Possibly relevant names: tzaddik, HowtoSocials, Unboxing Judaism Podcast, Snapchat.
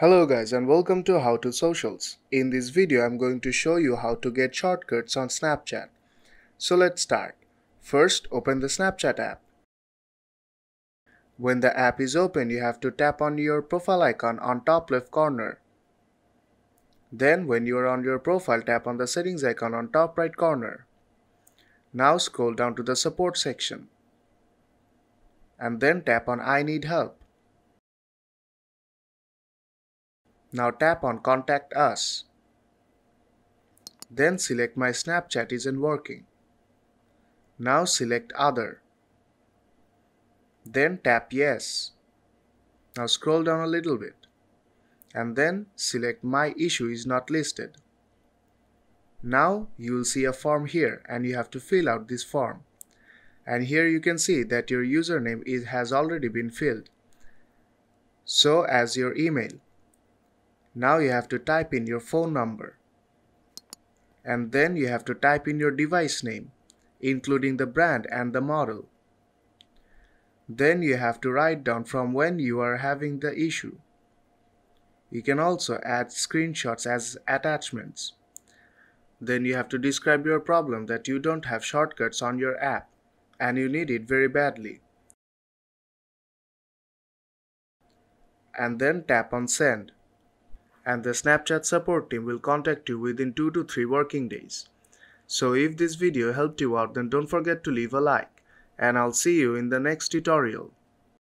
Hello guys and welcome to How to Socials. In this video I'm going to show you how to get shortcuts on Snapchat. So let's start. First open the Snapchat app. When the app is open you have to tap on your profile icon on top left corner. Then when you are on your profile tap on the settings icon on top right corner. Now scroll down to the support section and then tap on I need help. Now tap on Contact Us. Then select My Snapchat isn't working. Now select Other. Then tap Yes. Now scroll down a little bit. And then select My Issue is not listed. Now you will see a form here and you have to fill out this form. And here you can see that your username has already been filled. So as your email. Now you have to type in your phone number and then you have to type in your device name including the brand and the model. Then you have to write down from when you are having the issue. You can also add screenshots as attachments. Then you have to describe your problem that you don't have shortcuts on your app and you need it very badly. And then tap on Send. And the Snapchat support team will contact you within 2 to 3 working days. So if this video helped you out, then don't forget to leave a like. And I'll see you in the next tutorial.